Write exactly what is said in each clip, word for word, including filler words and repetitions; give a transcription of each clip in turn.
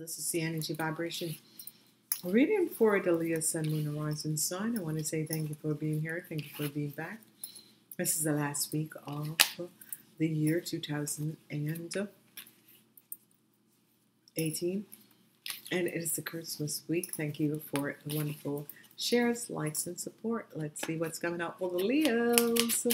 This is the energy vibration reading for the Leo Sun, Moon, Rising Sun. I want to say thank you for being here. Thank you for being back. This is the last week of the year two thousand eighteen, and it is the Christmas week. Thank you for the wonderful shares, likes, and support. Let's see what's coming out for the Leos.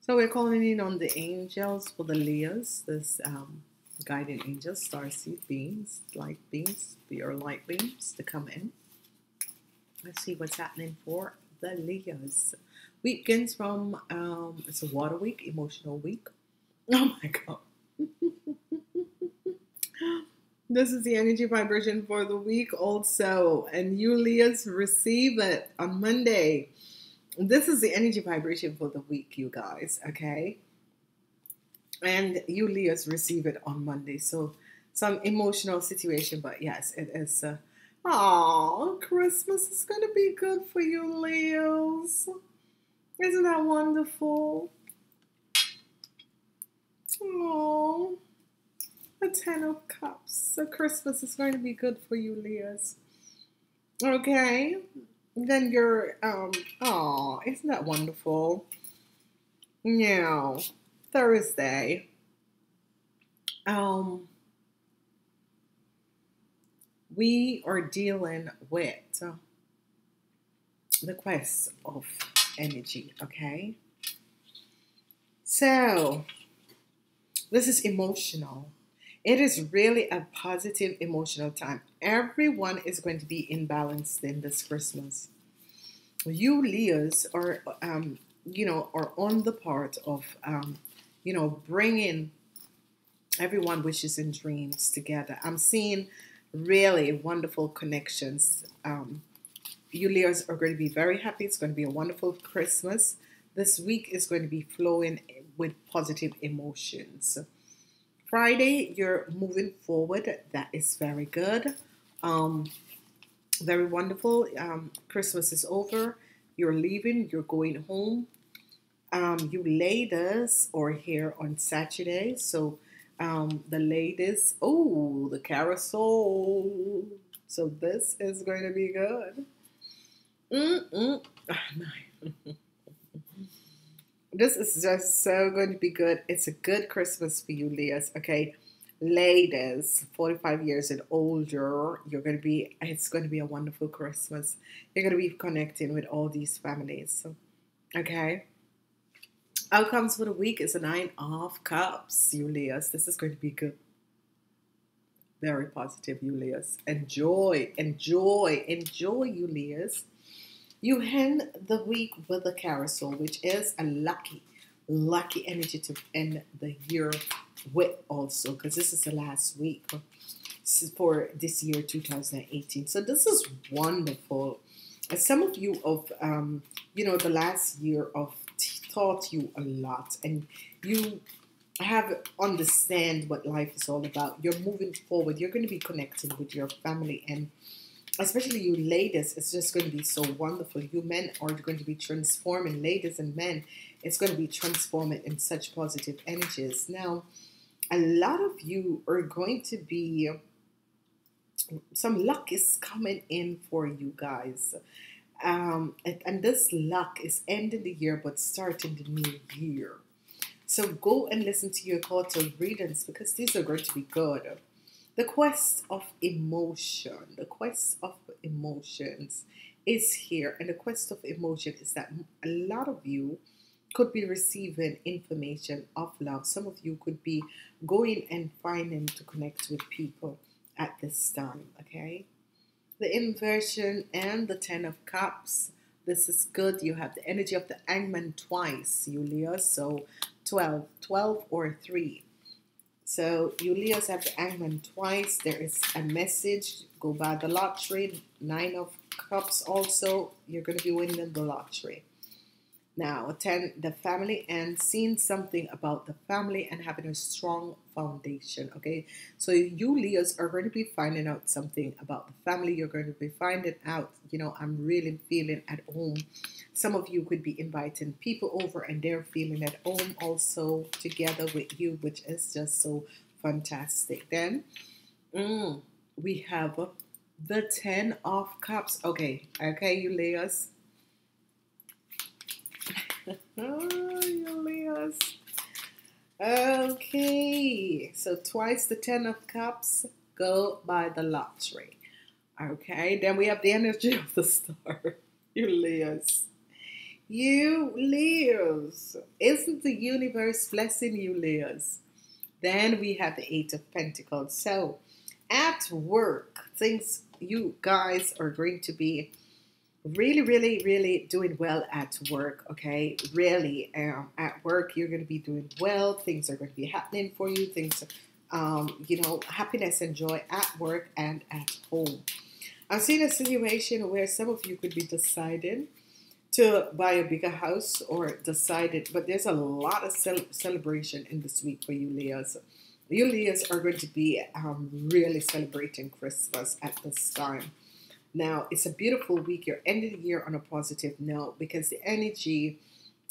So we're calling in on the angels for the Leos. This um, guiding angels, starseed beings, light beings, or light beams to come in. Let's see what's happening for the Leos. Weekends from, um, it's a water week, emotional week. Oh my God. This is the energy vibration for the week also. And you Leos receive it on Monday. This is the energy vibration for the week, you guys, okay? And you Leos receive it on Monday. So some emotional situation, but yes, it is. Uh, oh, Christmas is going to be good for you Leos. Isn't that wonderful? Oh, the Ten of Cups. So Christmas is going to be good for you, Leos. Okay. Then you're, um, oh, isn't that wonderful? Now, Thursday. Um, we are dealing with the quest of energy, okay? So this is emotional. It is really a positive emotional time. Everyone is going to be imbalanced in this Christmas. You Leos are um you know are on the part of um you know bringing everyone wishes and dreams together. I'm seeing really wonderful connections. um You Leos are going to be very happy. It's going to be a wonderful Christmas. This week is going to be flowing with positive emotions. Friday, you're moving forward. That is very good. Um, very wonderful. Um, Christmas is over. You're leaving. You're going home. Um, you ladies are here on Saturday. So um, the ladies, oh, the carousel. So this is going to be good. Mm-mm. Oh, this is just so going to be good. It's a good Christmas for you Leos, okay? Ladies, forty-five years and older, you're going to be, it's going to be a wonderful Christmas. You're going to be connecting with all these families, so, okay? Outcomes for the week is the Nine of Cups, you Leos. This is going to be good. Very positive, you Leos. Enjoy, enjoy, enjoy, you Leos. You end the week with a carousel, which is a lucky, lucky energy to end the year with also, because this is the last week for this year, two thousand eighteen. So this is wonderful. As some of you of, um, you know, the last year of taught you a lot, and you have understand what life is all about. You're moving forward. You're going to be connecting with your family, and especially you ladies, it's just going to be so wonderful. You men are going to be transforming, ladies and men. It's going to be transforming in such positive energies. Now, a lot of you are going to be, some luck is coming in for you guys. Um, and, and this luck is ending the year, but starting the new year. So go and listen to your cards readings, because these are going to be good. The quest of emotion, the quest of emotions is here. And the quest of emotion is that a lot of you could be receiving information of love. Some of you could be going and finding to connect with people at this time, okay? The inversion and the Ten of Cups. This is good. You have the energy of the hangman twice, you Leo. So twelve, twelve or three. So you Leos have the hangman twice. There is a message. Go by the lottery. Nine of Cups also. You're going to be winning the lottery. Now, attend the family and seeing something about the family and having a strong foundation, okay? So you Leos are going to be finding out something about the family. You're going to be finding out, you know, I'm really feeling at home. Some of you could be inviting people over and they're feeling at home also together with you, which is just so fantastic. Then Mm, we have the Ten of Cups. Okay, okay, you layers. You layers. Okay, so twice the Ten of Cups, go by the lottery. Okay, then we have the energy of the star. You layers. You Leos, isn't the universe blessing you Leos? Then we have the Eight of Pentacles. So at work, things you guys are going to be really, really, really doing well at work. Okay, really um, at work you're going to be doing well. Things are going to be happening for you. Things, um, you know, happiness and joy at work and at home. I'm seeing a situation where some of you could be deciding to buy a bigger house or decide it, but there's a lot of cel celebration in this week for you Leos. You Leos are going to be um, really celebrating Christmas at this time. Now, it's a beautiful week. You're ending the year on a positive note because the energy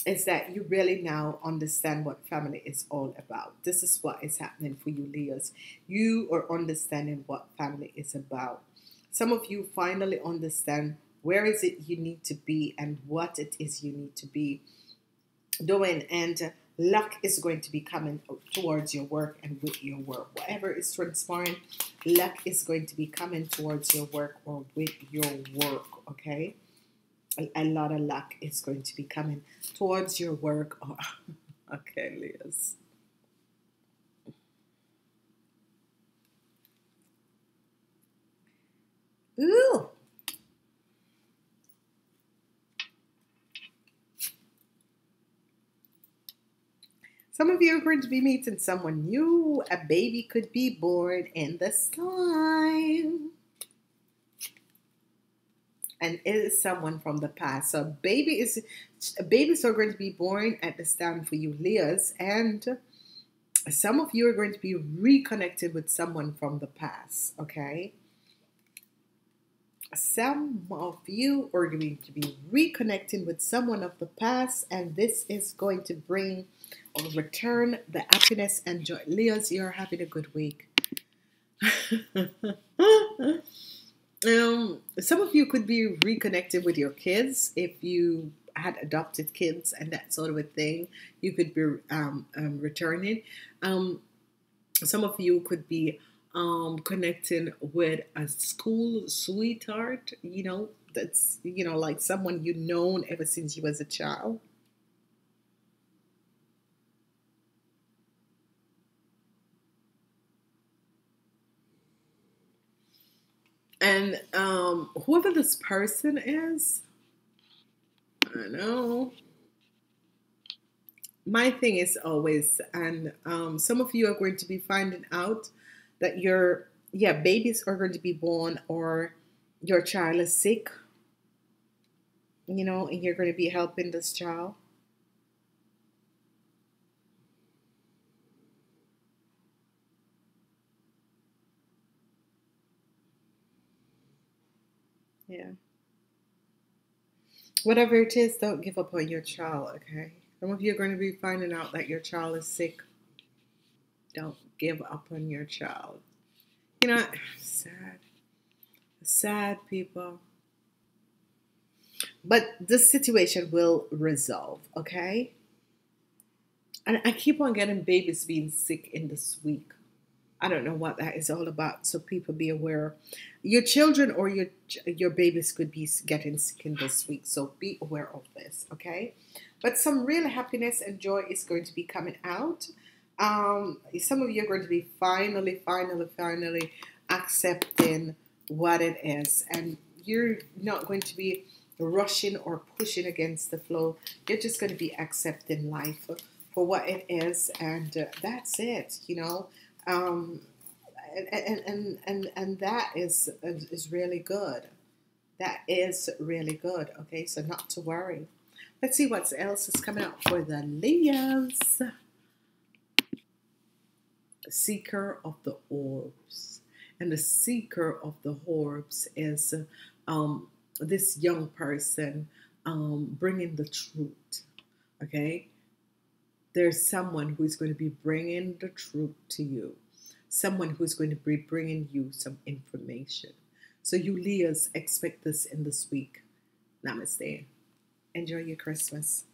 is that you really now understand what family is all about. This is what is happening for you Leos. You are understanding what family is about. Some of you finally understand where is it you need to be and what it is you need to be doing. And luck is going to be coming towards your work and with your work. Whatever is transpiring, luck is going to be coming towards your work or with your work, okay? A, a lot of luck is going to be coming towards your work. Or, okay, Leos. Ooh! Some of you are going to be meeting someone new. A baby could be born in this time. And it is someone from the past. So a baby is, babies are going to be born at this time for you Leos. And some of you are going to be reconnected with someone from the past. Okay. Some of you are going to be reconnecting with someone of the past. And this is going to bring... or return the happiness and joy. Leos, you're having a good week. um, some of you could be reconnected with your kids if you had adopted kids and that sort of a thing. You could be um, um, returning. Um, some of you could be um, connecting with a school sweetheart, you know, that's, you know, like someone you've known ever since you was a child. And um, whoever this person is, I know. My thing is always, and um, some of you are going to be finding out that your, yeah, babies are going to be born or your child is sick, you know, and you're going to be helping this child. Yeah. Whatever it is, don't give up on your child, okay? Some of you are going to be finding out that your child is sick. Don't give up on your child. You know, sad. Sad people. But this situation will resolve, okay? And I keep on getting babies being sick in this week. I don't know what that is all about, so people be aware. Your children or your your babies could be getting sick in this week, so be aware of this, okay? But some real happiness and joy is going to be coming out. Um, some of you are going to be finally, finally, finally accepting what it is, and you're not going to be rushing or pushing against the flow. You're just going to be accepting life for what it is, and uh, that's it, you know? Um, and, and, and, and that is, is really good. That is really good. Okay, so not to worry. Let's see what else is coming out for the Leos. Seeker of the Orbs. And the Seeker of the Orbs is um, this young person um, bringing the truth. Okay. There's someone who's going to be bringing the truth to you. someone who's going to be bringing you some information. So you Leos, expect this in this week. Namaste. Enjoy your Christmas.